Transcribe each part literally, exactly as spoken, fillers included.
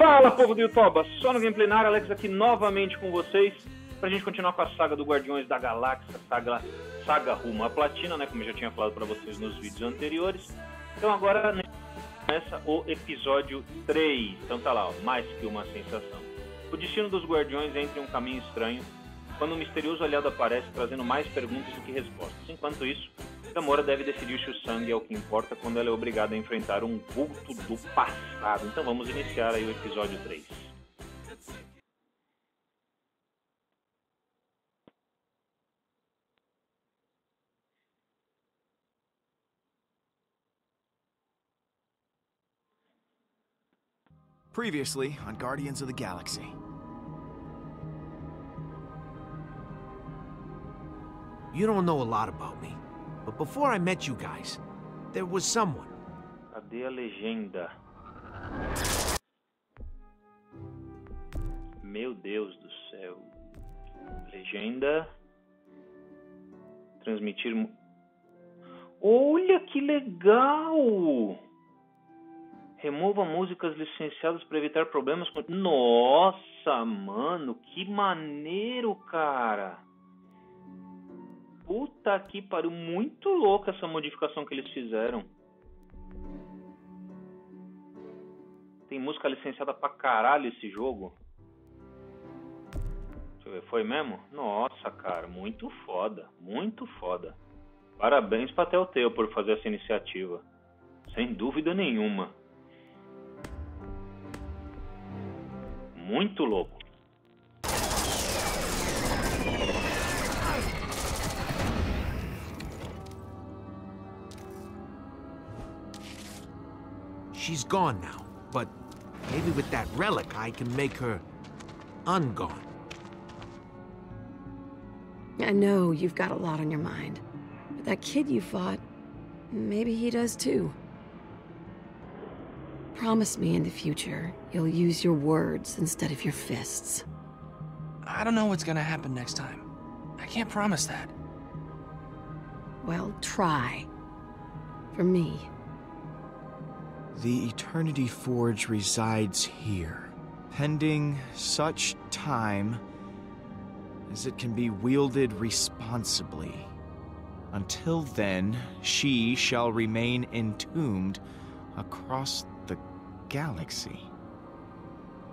Fala, povo do Utuba! Só no Gameplay na área, Alex aqui novamente com vocês pra gente continuar com a saga do Guardiões da Galáxia, saga, saga rumo à platina, né? Como eu já tinha falado pra vocês nos vídeos anteriores. Então agora começa o episódio três. Então tá lá, ó, mais que uma sensação. O destino dos Guardiões entra em um caminho estranho, quando um misterioso aliado aparece trazendo mais perguntas do que respostas. Enquanto isso, Gamora deve decidir se o sangue é o que importa quando ela é obrigada a enfrentar um vulto do passado. Então vamos iniciar aí o episódio três. Previously on Guardians of the Galaxy. You don't know a lot about me, but before I met you guys, there was someone. Cadê a legenda? Meu Deus do céu. Legenda. Transmitir. Olha que legal! Remova músicas licenciadas para evitar problemas com... Nossa, mano, que maneiro, cara! Puta que pariu, muito louca essa modificação que eles fizeram. Tem música licenciada pra caralho esse jogo. Deixa eu ver, foi mesmo? Nossa, cara, muito foda, muito foda. Parabéns pra Telteo por fazer essa iniciativa. Sem dúvida nenhuma. Muito louco. She's gone now, but maybe with that relic I can make her ungone. I know you've got a lot on your mind, but that kid you fought, maybe he does too. Promise me in the future you'll use your words instead of your fists. I don't know what's gonna happen next time. I can't promise that. Well, try. For me. The Eternity Forge resides here, pending such time as it can be wielded responsibly. Until then, she shall remain entombed across the galaxy.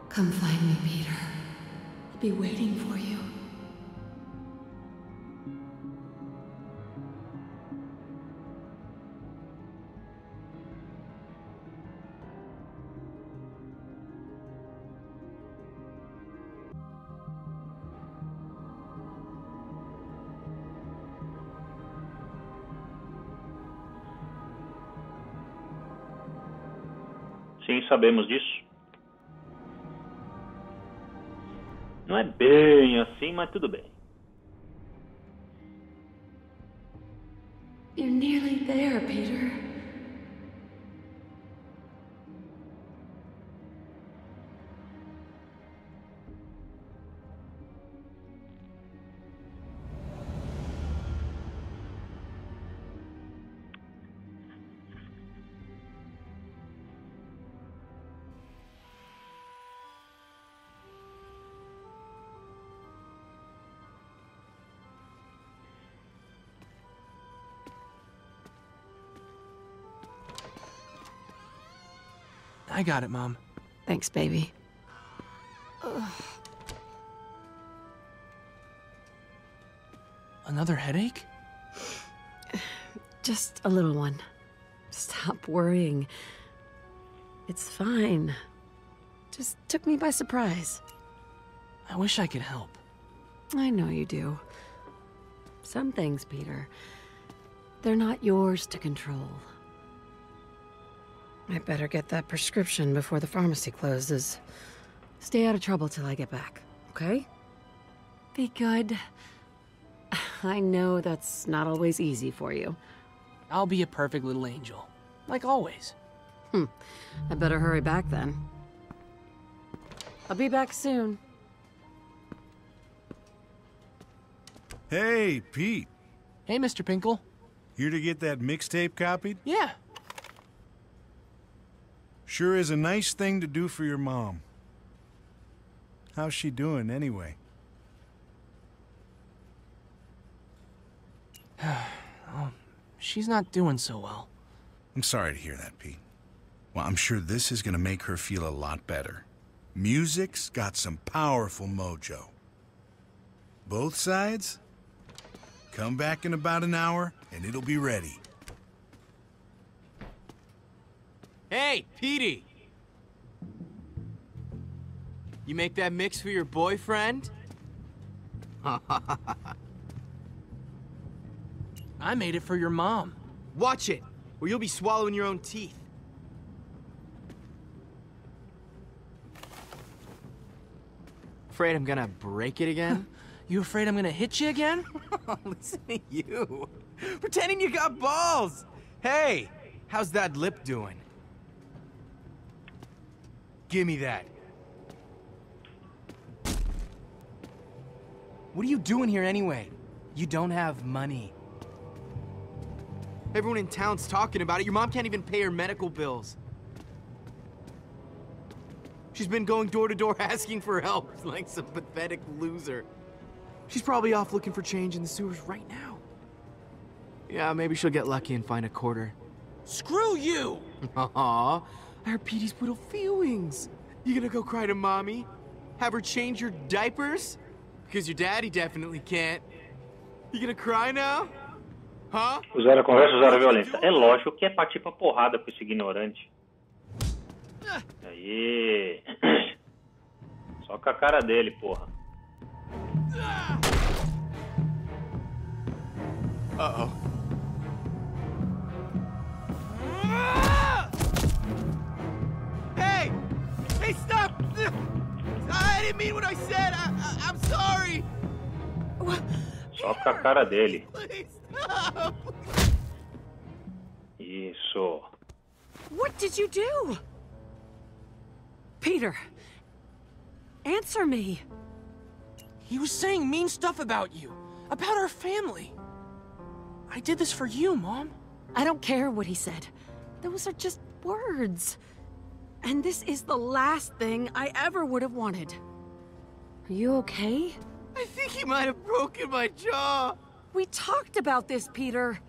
Come find me, Peter. I'll be waiting for you. Sim, sabemos disso. Não é bem assim, mas tudo bem. You're nearly there, Peter. I got it, Mom. Thanks, baby. Ugh. Another headache? Just a little one. Stop worrying. It's fine. Just took me by surprise. I wish I could help. I know you do. Some things, Peter, they're not yours to control. I better get that prescription before the pharmacy closes. Stay out of trouble till I get back, okay? Be good. I know that's not always easy for you. I'll be a perfect little angel, like always. Hmm. I better hurry back then. I'll be back soon. Hey, Pete. Hey, Mister Pinkle. Here to get that mixtape copied? Yeah. Sure is a nice thing to do for your mom. How's she doing anyway? um, she's not doing so well. I'm sorry to hear that, Pete. Well, I'm sure this is gonna make her feel a lot better. Music's got some powerful mojo. Both sides? Come back in about an hour, and it'll be ready. Hey, Petey! You make that mix for your boyfriend? I made it for your mom. Watch it, or you'll be swallowing your own teeth. Afraid I'm gonna break it again? You afraid I'm gonna hit you again? Listen to you. Pretending you got balls! Hey, how's that lip doing? Gimme that. What are you doing here anyway? You don't have money. Everyone in town's talking about it. Your mom can't even pay her medical bills. She's been going door to door asking for help, like some pathetic loser. She's probably off looking for change in the sewers right now. Yeah, maybe she'll get lucky and find a quarter. Screw you! Aw, I heard Petey's little feelings. You gonna go cry to mommy? Have her change your diapers? Because your daddy definitely can't. You gonna cry now? Huh? Zero conversa, zero violência. É lógico que é partir pra porrada com esse ignorante. Aí. Só com a cara dele, porra. Uh-oh. Hey! Hey, stop! I didn't mean what I said. I, I, I'm sorry. Só com a cara dele. Please stop. Isso. What did you do? Peter, answer me. He was saying mean stuff about you, about our family. I did this for you, Mom. I don't care what he said. Those are just words. And this is the last thing I ever would have wanted. Are you okay? I think he might have broken my jaw. We talked about this, Peter.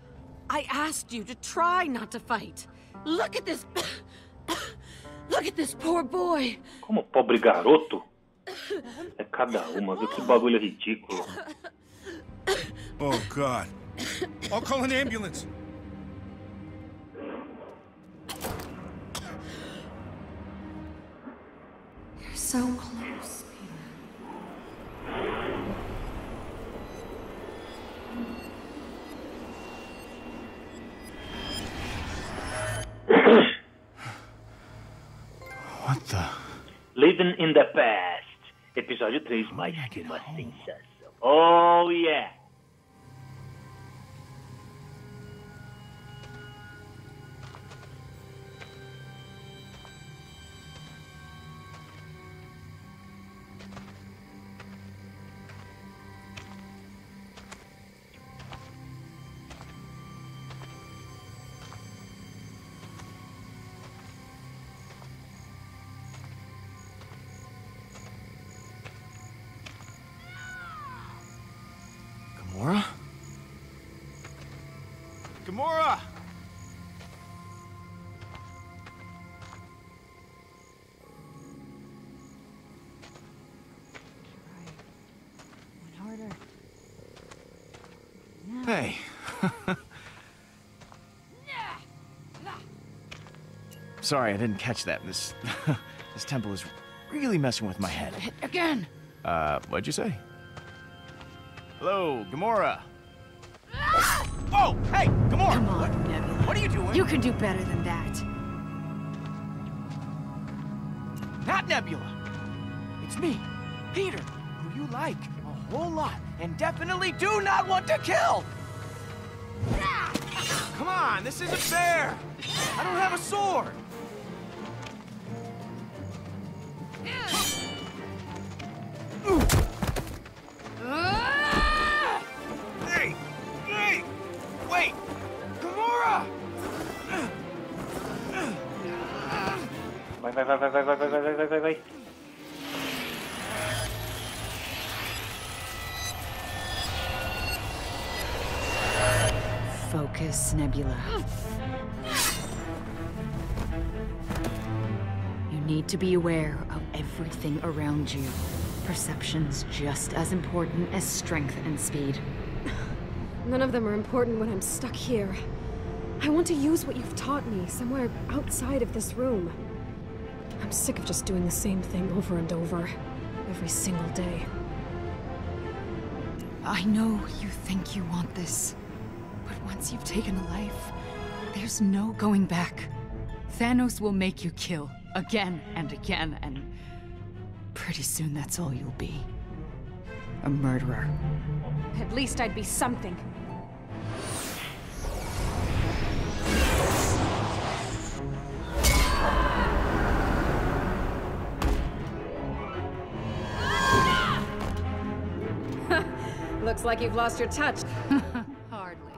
I asked you to try not to fight. Look at this... Look at this poor boy. Como pobre garoto? É cada uma, viu? Que bagulho ridículo. Oh God. I'll call an ambulance. You're so close, Peter. What the? Living in the past. Episódio três, mais uma sensação. Oh, yeah! Gamora! Hey. Sorry, I didn't catch that. This this temple is really messing with my head. Again. Uh, what'd you say? Hello, Gamora. Whoa! Hey, come on! Come on, what? Nebula. What are you doing? You can do better than that. Not Nebula. It's me, Peter, who you like a whole lot, and definitely do not want to kill! Come on, this isn't fair! I don't have a sword! Vai, vai, vai, vai, vai, vai, vai, vai, vai, vai. Focus, Nebula. You need to be aware of everything around you. Perception's just as important as strength and speed. None of them are important when I'm stuck here. I want to use what you've taught me somewhere outside of this room. I'm sick of just doing the same thing over and over, every single day. I know you think you want this, but once you've taken a life, there's no going back. Thanos will make you kill, again and again, and pretty soon that's all you'll be. A murderer. At least I'd be something. Looks like you've lost your touch. Hardly.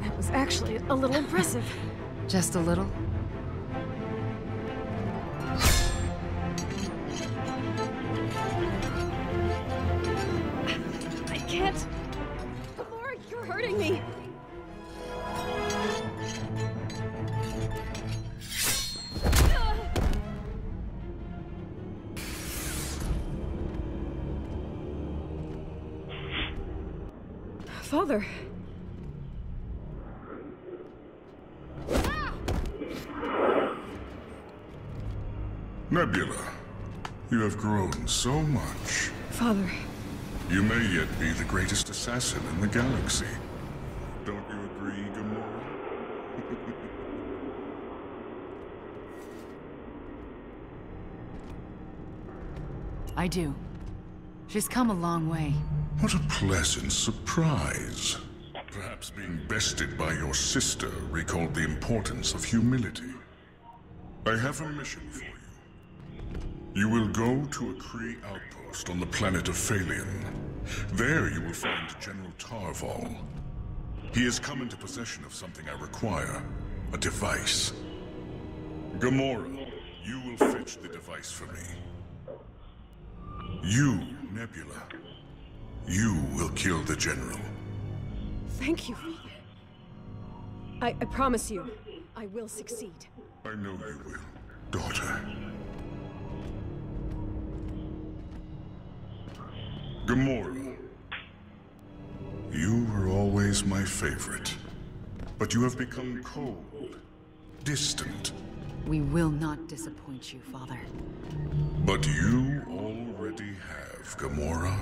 That was actually a little impressive. Just a little? Father. Nebula, you have grown so much. Father. You may yet be the greatest assassin in the galaxy. Don't you agree, Gamora? I do. She's come a long way. What a pleasant surprise. Perhaps being bested by your sister recalled the importance of humility. I have a mission for you. You will go to a Cree outpost on the planet of Phalion. There you will find General Tarval. He has come into possession of something I require, a device. Gamora, you will fetch the device for me. You, Nebula. You will kill the General. Thank you. I, I promise you, I will succeed. I know you will, daughter. Gamora, you were always my favorite, but you have become cold, distant. We will not disappoint you, Father. But you already have, Gamora.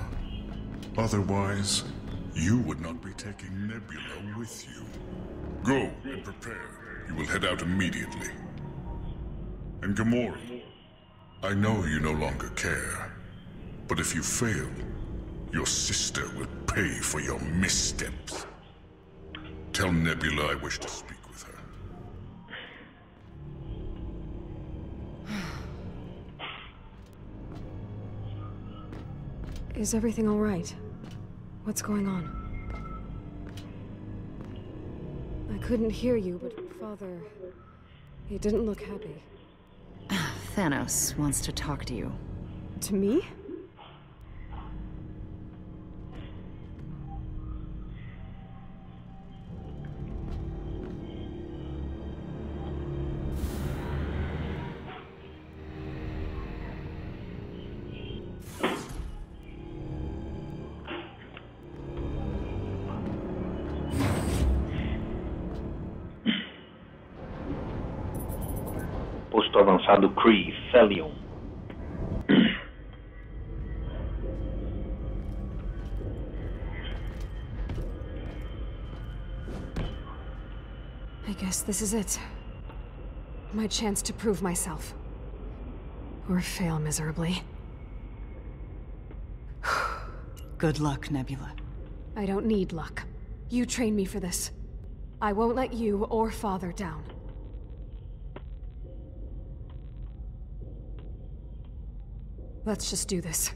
Otherwise, you would not be taking Nebula with you. Go and prepare. You will head out immediately. And Gamora, I know you no longer care, but if you fail, your sister will pay for your missteps. Tell Nebula I wish to speak with her. Is everything all right? What's going on? I couldn't hear you, but Father, he didn't look happy. Thanos wants to talk to you. To me? Avançado Cree, Phalion. I guess this is it. My chance to prove myself. Or fail miserably. Good luck, Nebula. I don't need luck. You trained me for this. I won't let you or Father down. Let's just do this.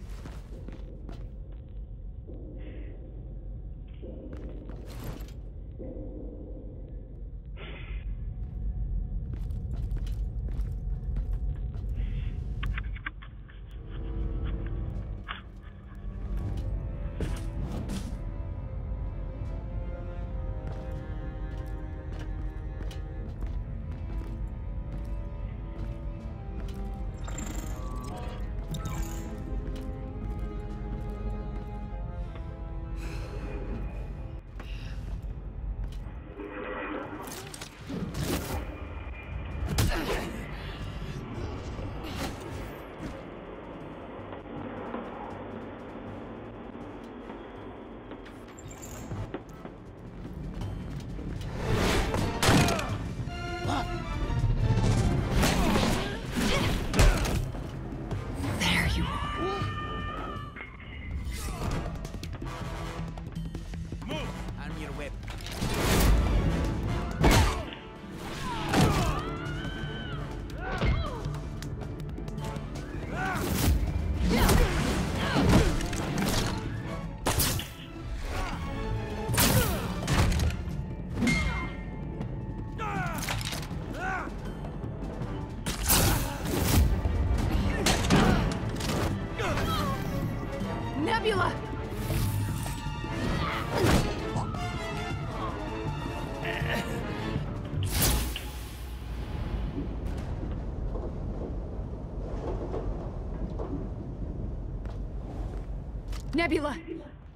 Nebula!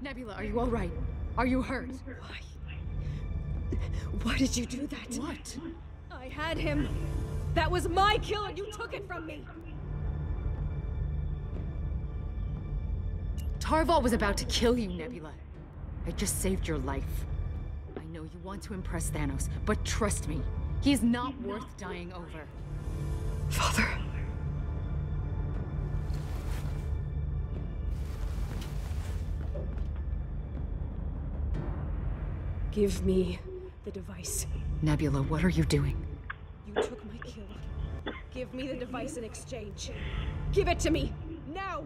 Nebula, are you all right? Are you hurt? Why? Why did you do that? What? I had him. That was my killer. You took it from me. Tarval was about to kill you, Nebula. I just saved your life. I know you want to impress Thanos, but trust me, he's not worth dying over. Father. Give me the device. Nebula, what are you doing? You took my kill. Give me the device in exchange. Give it to me, now!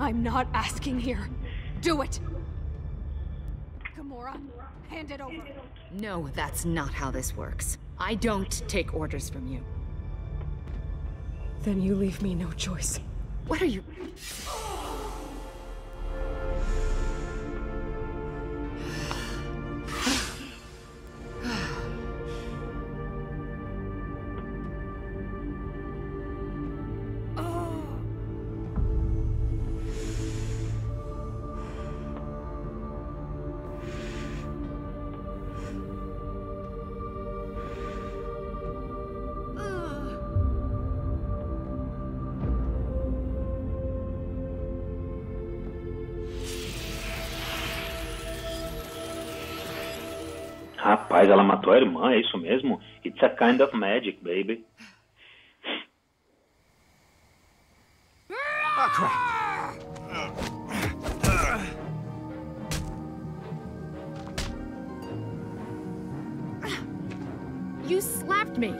I'm not asking here. Do it! Gamora, hand it over. No, that's not how this works. I don't take orders from you. Then you leave me no choice. What are you... Rapaz, ela matou a irmã, é isso mesmo? It's a kind of magic, baby. Oh, crap. You slapped me.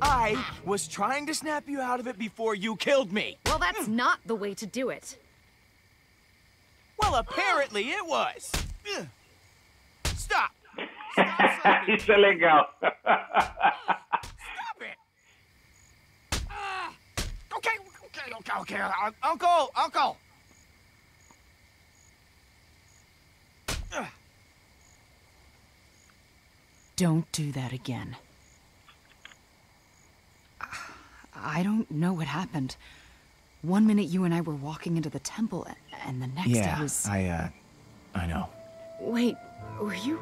I was trying to snap you out of it before you killed me. Well, that's not the way to do it. Well, apparently it was. Stop. Stop. Isso é legal. Stop it. Uh, okay, okay, okay, okay. Uncle, uncle. Don't do that again. I don't know what happened. One minute you and I were walking into the temple, and the next yeah, I was... Yeah, I, uh, I know. Wait, were you...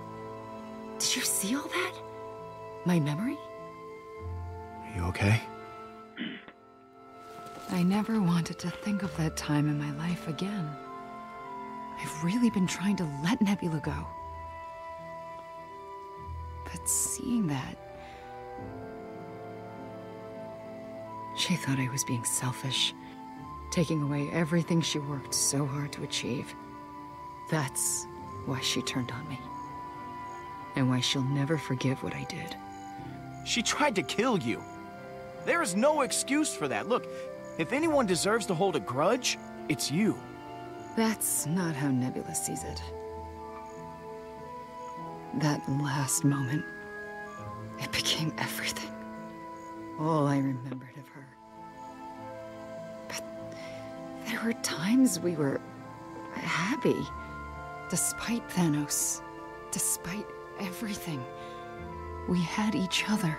Did you see all that? My memory? Are you okay? I never wanted to think of that time in my life again. I've really been trying to let Nebula go. But seeing that... She thought I was being selfish. Taking away everything she worked so hard to achieve. That's why she turned on me. And why she'll never forgive what I did. She tried to kill you. There is no excuse for that. Look, if anyone deserves to hold a grudge, it's you. That's not how Nebula sees it. That last moment, it became everything. All I remembered of her. There were times we were happy, despite Thanos, despite everything. We had each other.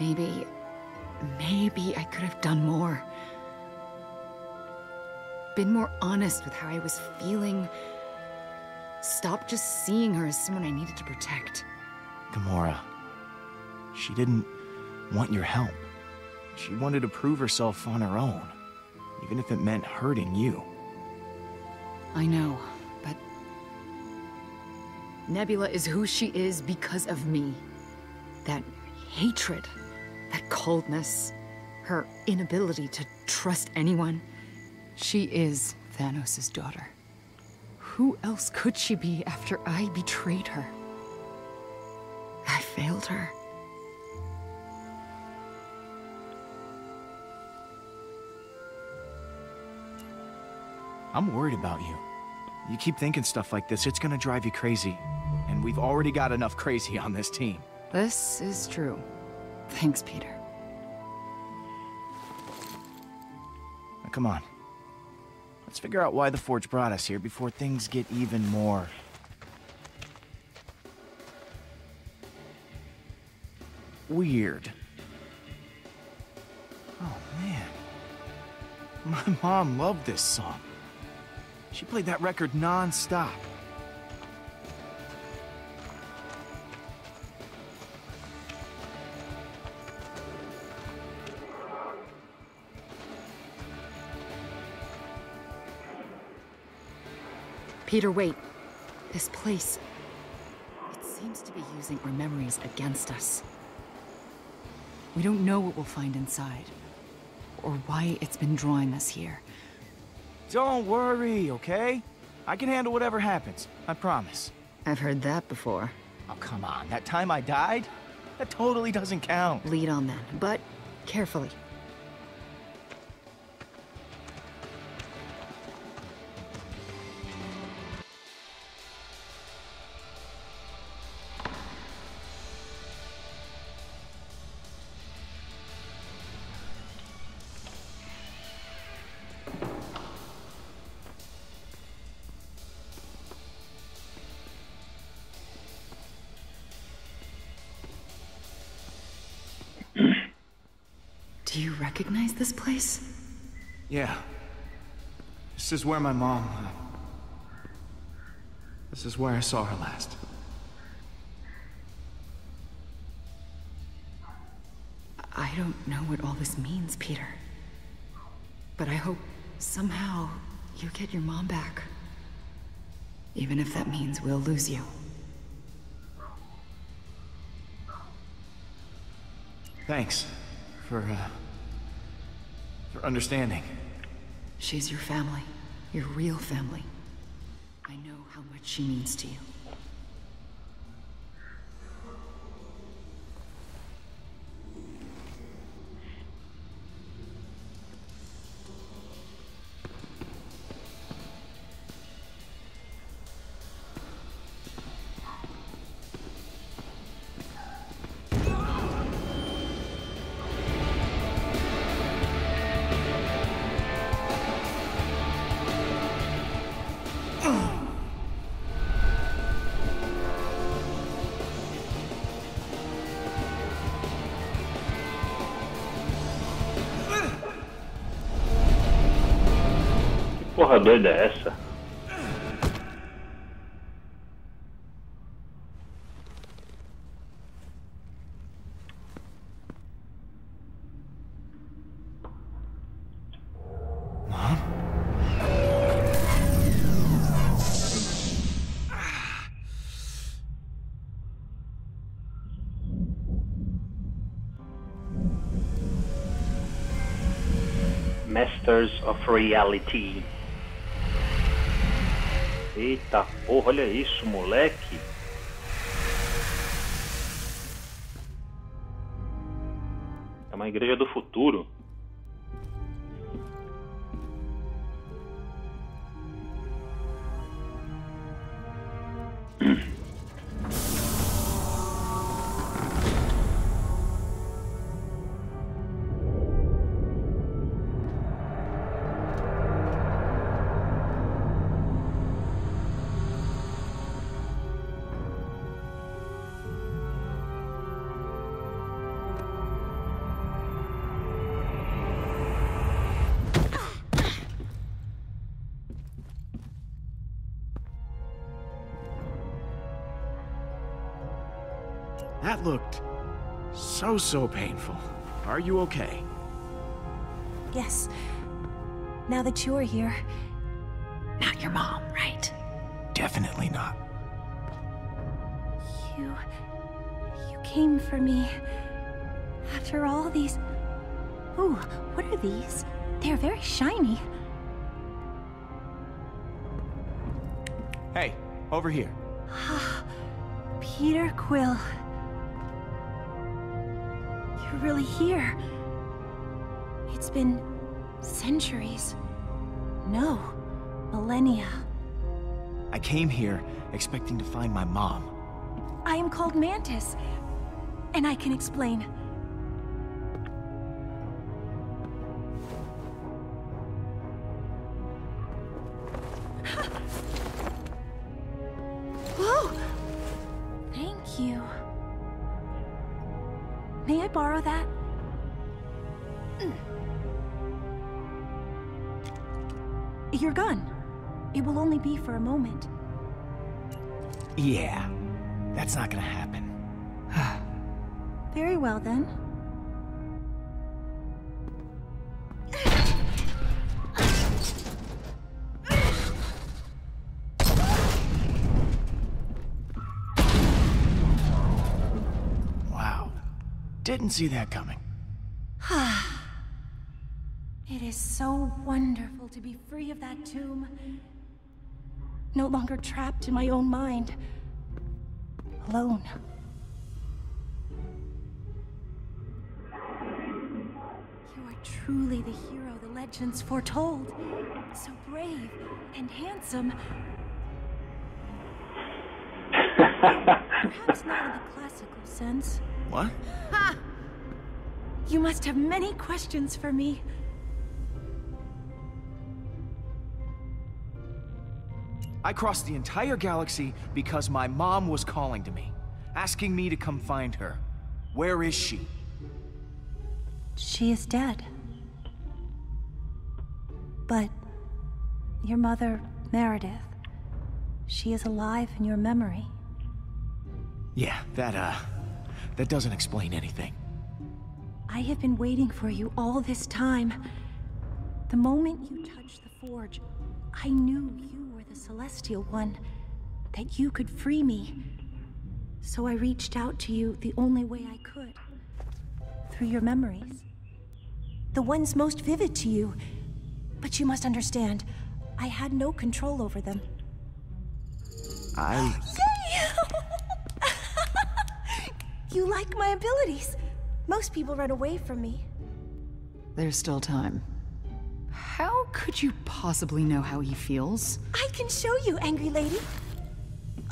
Maybe, maybe I could have done more. Been more honest with how I was feeling. Stopped just seeing her as someone I needed to protect. Gamora, she didn't want your help. She wanted to prove herself on her own. Even if it meant hurting you. I know, but... Nebula is who she is because of me. That hatred, that coldness, her inability to trust anyone. She is Thanos' daughter. Who else could she be after I betrayed her? I failed her. I'm worried about you. You keep thinking stuff like this, it's gonna drive you crazy. And we've already got enough crazy on this team. This is true. Thanks, Peter. Now, come on. Let's figure out why the Forge brought us here before things get even more... weird. Oh, man. My mom loved this song. She played that record non-stop. Peter, wait. This place... it seems to be using our memories against us. We don't know what we'll find inside, or why it's been drawing us here. Don't worry, okay? I can handle whatever happens, I promise. I've heard that before. Oh, come on. That time I died? That totally doesn't count. Lead on then, but carefully. Do you recognize this place? Yeah. This is where my mom... Uh, this is where I saw her last. I don't know what all this means, Peter. But I hope somehow you get your mom back. Even if that means we'll lose you. Thanks for, uh... for understanding. She's your family. Your real family. I know how much she means to you. Porra doida é essa? Mom? Masters of Reality. Eita porra, olha isso, moleque. É uma igreja do futuro. That looked so, so painful. Are you okay? Yes. Now that you're here. Not your mom, right? Definitely not. You... you came for me. After all these... Ooh, what are these? They're very shiny. Hey, over here. Peter Quill. You're really here. It's been centuries. No, millennia. I came here expecting to find my mom. I am called Mantis, and I can explain. Whoa! Thank you. May I borrow that? Mm. your gun. It will only be for a moment. Yeah, that's not gonna happen. Very well, then. Wow. Didn't see that coming. It is so wonderful to be free of that tomb. No longer trapped in my own mind. Alone. You are truly the hero the legends foretold. So brave and handsome. Perhaps not in the classical sense. What? Ha! You must have many questions for me. I crossed the entire galaxy because my mom was calling to me, asking me to come find her. Where is she? She is dead. But your mother, Meredith, she is alive in your memory. Yeah, that, uh, that doesn't explain anything. I have been waiting for you all this time. The moment you touched the forge, I knew you. Celestial One, that you could free me. So I reached out to you the only way I could. Through your memories. The ones most vivid to you. But you must understand, I had no control over them. I... You like my abilities. Most people run away from me. There's still time. How could you possibly know how he feels? I can show you, angry lady.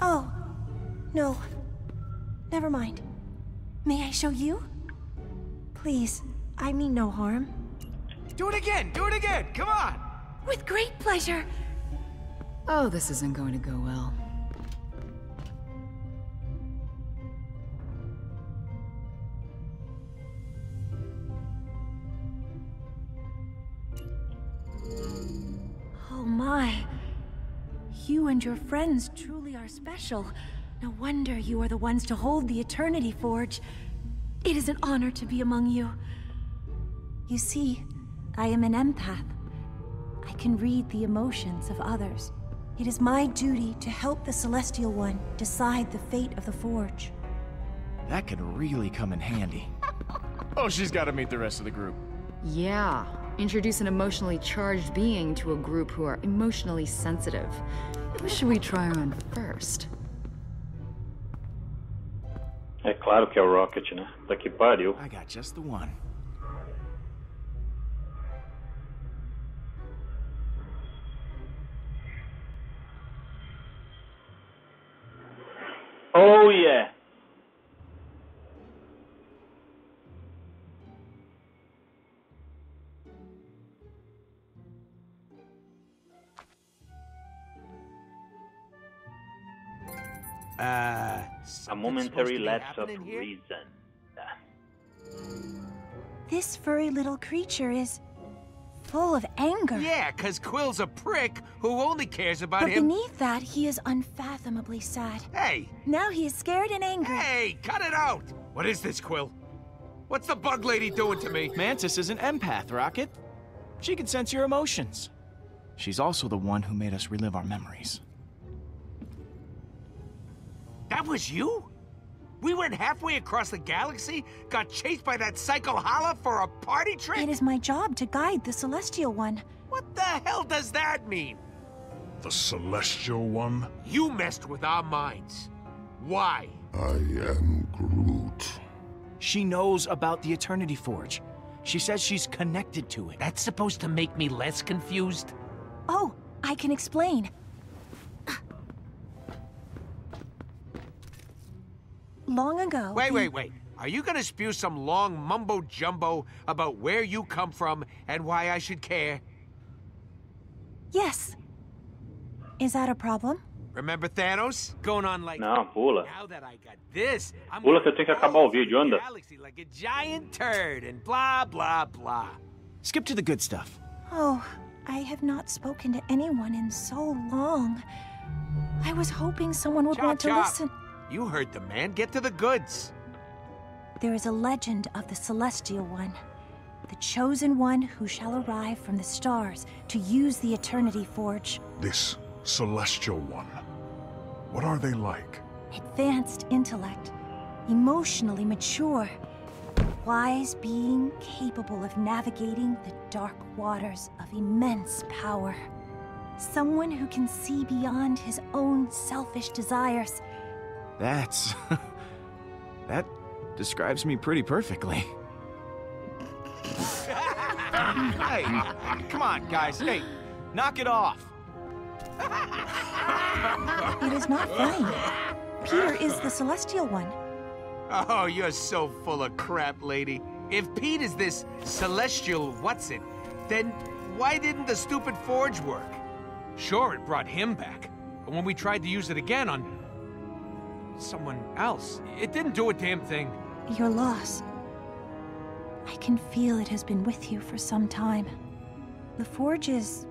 Oh, no. Never mind. May I show you? Please, I mean no harm. Do it again! Do it again! Come on! With great pleasure! Oh, this isn't going to go well. You and your friends truly are special. No wonder you are the ones to hold the Eternity Forge. It is an honor to be among you. You see, I am an empath. I can read the emotions of others. It is my duty to help the Celestial One decide the fate of the Forge. That could really come in handy. Oh, she's got to meet the rest of the group. Yeah. Introduce an emotionally charged being to a group who are emotionally sensitive. Who should we try on first? É claro que é o Rocket, né? Tá que pariu. I got just the one. Oh yeah. Uh, a momentary lapse of reason. This furry little creature is full of anger. Yeah, because Quill's a prick who only cares about but him. But beneath that, he is unfathomably sad. Hey! Now he is scared and angry. Hey, cut it out! What is this, Quill? What's the bug lady doing to me? Mantis is an empath, Rocket. She can sense your emotions. She's also the one who made us relive our memories. That was you? We went halfway across the galaxy, got chased by that psycho Hala for a party trick? It is my job to guide the Celestial One. What the hell does that mean? The Celestial One? You messed with our minds. Why? I am Groot. She knows about the Eternity Forge. She says she's connected to it. That's supposed to make me less confused? Oh, I can explain. Long ago... Wait, wait, wait. Are you gonna spew some long mumbo-jumbo about where you come from and why I should care? Yes. Is that a problem? Remember Thanos? Going on like... Não, pula. Now that I got this, I'm pula que eu tenho que acabar o vídeo, anda. Galaxy like a giant turd and blah, blah, blah. Skip to the good stuff. Oh, I have not spoken to anyone in so long. I was hoping someone would chop, want to chop. listen. You heard the man. Get to the goods. There is a legend of the Celestial One, the chosen one who shall arrive from the stars to use the Eternity Forge. This Celestial One, what are they like? Advanced intellect, emotionally mature, wise being capable of navigating the dark waters of immense power. Someone who can see beyond his own selfish desires. That's... that describes me pretty perfectly. Hey, come on, guys. Hey, knock it off. It is not fine. Peter is the Celestial One. Oh, you're so full of crap, lady. If Pete is this Celestial What's-It, then why didn't the stupid forge work? Sure, it brought him back, but when we tried to use it again on someone else, it didn't do a damn thing. Your loss. I can feel it has been with you for some time. The forge is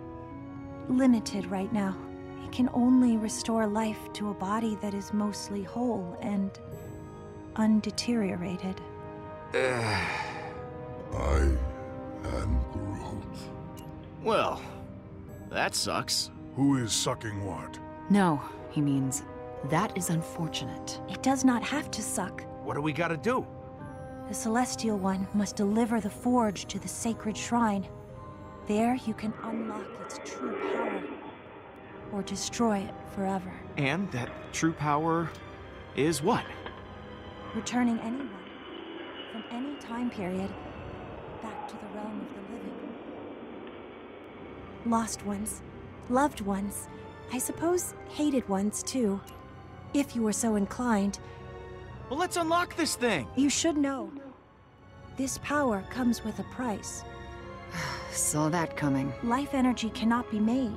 limited right now. It can only restore life to a body that is mostly whole and undeteriorated. I am Groot. Well, that sucks. Who is sucking what? No, he means that is unfortunate. It does not have to suck. What do we gotta do? The Celestial One must deliver the forge to the sacred shrine. There you can unlock its true power, or destroy it forever. And that true power is what? Returning anyone from any time period back to the realm of the living. Lost ones, loved ones, I suppose hated ones too, if you were so inclined. Well, let's unlock this thing! You should know. This power comes with a price. Saw that coming. Life energy cannot be made.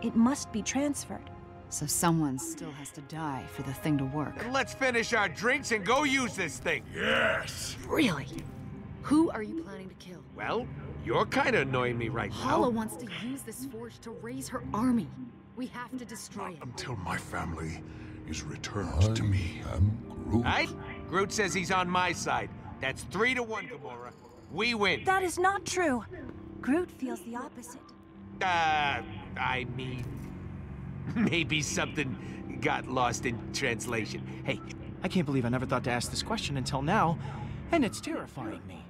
It must be transferred. So someone still has to die for the thing to work. Then let's finish our drinks and go use this thing! Yes! Really? Who are you planning to kill? Well, you're kind of annoying me right now. Hala wants to use this forge to raise her army. We have to destroy Not it. Until my family is returned I to me. I'm Groot. Right? Groot says he's on my side. That's three to one, Gamora. We win. That is not true. Groot feels the opposite. Uh, I mean... Maybe something got lost in translation. Hey, I can't believe I never thought to ask this question until now, and it's terrifying me.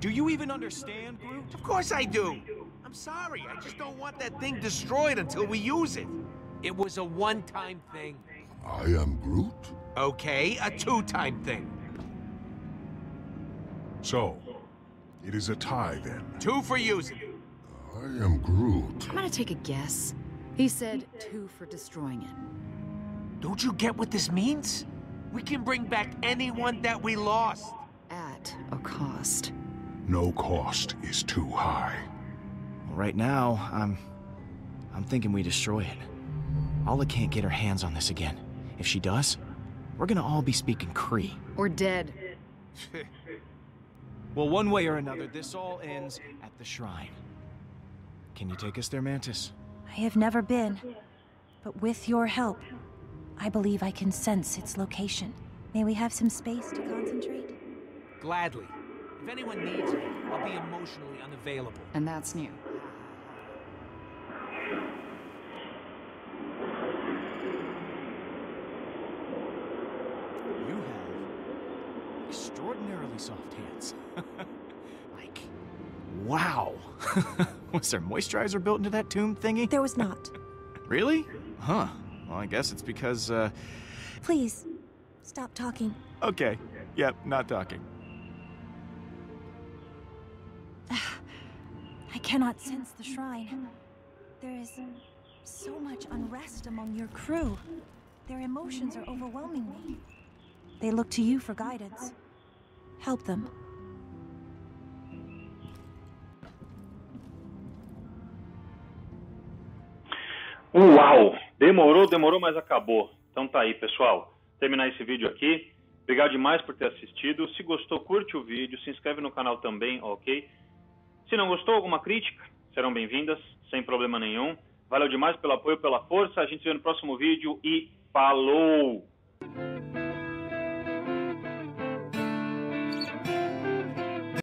Do you even understand, Groot? Of course I do. I'm sorry, I just don't want that thing destroyed until we use it. It was a one-time thing. I am Groot. Okay, a two-time thing. So, it is a tie then. Two for using it. I am Groot. I'm gonna take a guess. He said two for destroying it. Don't you get what this means? We can bring back anyone that we lost. At a cost. No cost is too high. Well, right now, I'm... I'm thinking we destroy it. Hala can't get her hands on this again. If she does, we're gonna all be speaking Cree. Or dead. Well, one way or another, this all ends at the shrine. Can you take us there, Mantis? I have never been, but with your help, I believe I can sense its location. May we have some space to concentrate? Gladly. If anyone needs me, I'll be emotionally unavailable. And that's new. You have extraordinarily soft hands. Like, wow. Was there moisturizer built into that tomb thingy? There was not. Really? Huh. Well, I guess it's because, uh... Please, stop talking. Okay. Yep, not talking. I cannot sense the shrine. There is so much unrest among your crew. Their emotions are overwhelming me. They look to you for guidance. Help them. Uau! Demorou, demorou, mas acabou. Então tá aí, pessoal. Terminar esse vídeo aqui. Obrigado demais por ter assistido. Se gostou, curte o vídeo. Se inscreve no canal também, ok? Se não gostou, alguma crítica, serão bem-vindas. sem problema nenhum. Valeu demais pelo apoio, pela força. A gente se vê no próximo vídeo e falou!